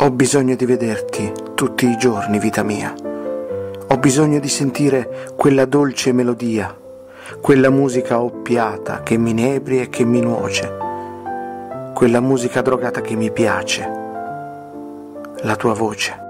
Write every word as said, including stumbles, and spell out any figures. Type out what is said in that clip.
Ho bisogno di vederti tutti i giorni, vita mia. Ho bisogno di sentire quella dolce melodia, quella musica oppiata che mi inebri e che mi nuoce, quella musica drogata che mi piace, la tua voce.